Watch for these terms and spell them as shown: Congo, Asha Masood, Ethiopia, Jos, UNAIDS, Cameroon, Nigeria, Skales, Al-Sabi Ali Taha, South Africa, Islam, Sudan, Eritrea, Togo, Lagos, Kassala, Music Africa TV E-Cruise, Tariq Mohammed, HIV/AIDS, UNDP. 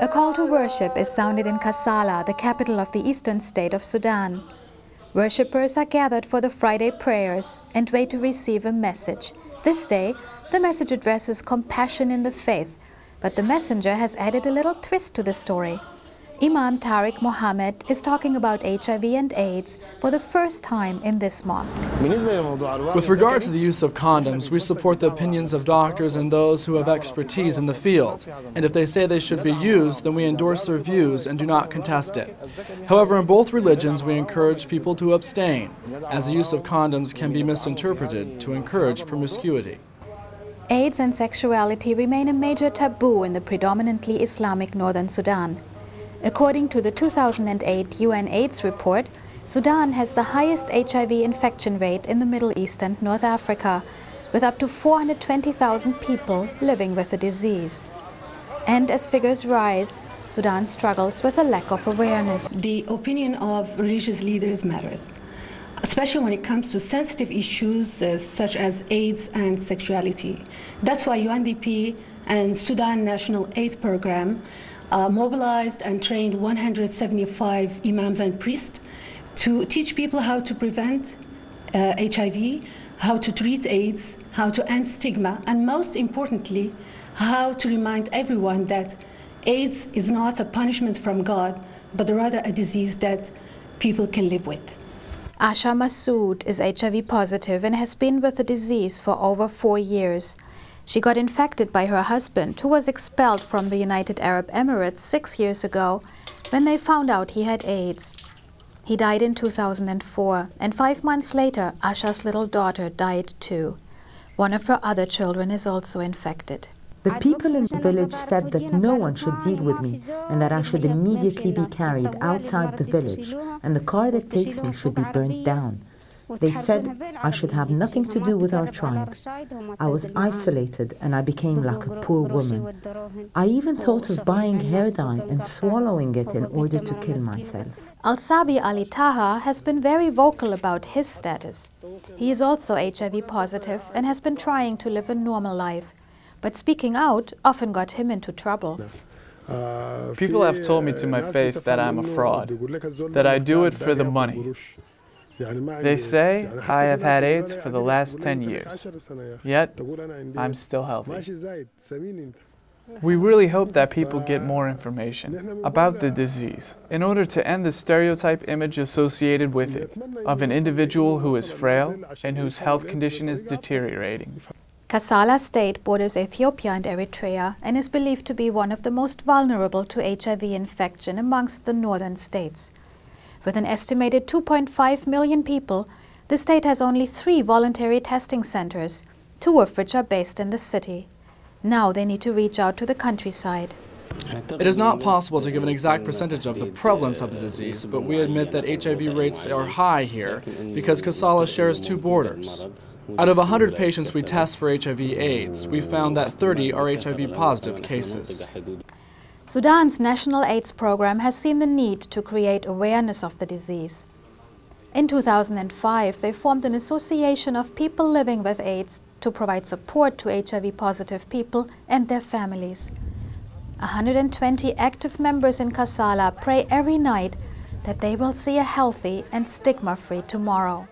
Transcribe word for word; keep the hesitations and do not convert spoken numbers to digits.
A call to worship is sounded in Kassala, the capital of the eastern state of Sudan. Worshippers are gathered for the Friday prayers and wait to receive a message. This day, the message addresses compassion in the faith, but the messenger has added a little twist to the story. Imam Tariq Mohammed is talking about H I V and AIDS for the first time in this mosque. With regard to the use of condoms, we support the opinions of doctors and those who have expertise in the field, and if they say they should be used, then we endorse their views and do not contest it. However, in both religions, we encourage people to abstain, as the use of condoms can be misinterpreted to encourage promiscuity. AIDS and sexuality remain a major taboo in the predominantly Islamic northern Sudan. According to the two thousand eight UNAIDS report, Sudan has the highest H I V infection rate in the Middle East and North Africa, with up to four hundred twenty thousand people living with the disease. And as figures rise, Sudan struggles with a lack of awareness. The opinion of religious leaders matters, especially when it comes to sensitive issues uh, such as AIDS and sexuality. That's why U N D P and Sudan National AIDS Program uh, mobilized and trained one hundred seventy-five imams and priests to teach people how to prevent uh, H I V, how to treat AIDS, how to end stigma, and most importantly, how to remind everyone that AIDS is not a punishment from God, but rather a disease that people can live with. Asha Masood is H I V positive and has been with the disease for over four years. She got infected by her husband, who was expelled from the United Arab Emirates six years ago when they found out he had AIDS. He died in two thousand four, and five months later, Asha's little daughter died too. One of her other children is also infected. The people in the village said that no one should deal with me and that I should immediately be carried outside the village and the car that takes me should be burnt down. They said I should have nothing to do with our tribe. I was isolated and I became like a poor woman. I even thought of buying hair dye and swallowing it in order to kill myself. Al-Sabi Ali Taha has been very vocal about his status. He is also H I V positive and has been trying to live a normal life. But speaking out often got him into trouble. People have told me to my face that I'm a fraud, that I do it for the money. They say I have had AIDS for the last ten years, yet I'm still healthy. We really hope that people get more information about the disease in order to end the stereotype image associated with it of an individual who is frail and whose health condition is deteriorating. Kassala state borders Ethiopia and Eritrea and is believed to be one of the most vulnerable to H I V infection amongst the northern states. With an estimated two point five million people, the state has only three voluntary testing centers, two of which are based in the city. Now they need to reach out to the countryside. It is not possible to give an exact percentage of the prevalence of the disease, but we admit that H I V rates are high here because Kassala shares two borders. Out of one hundred patients we test for H I V AIDS, we found that thirty are H I V positive cases. Sudan's National AIDS Program has seen the need to create awareness of the disease. In two thousand five, they formed an association of people living with AIDS to provide support to H I V positive people and their families. one hundred twenty active members in Kassala pray every night that they will see a healthy and stigma-free tomorrow.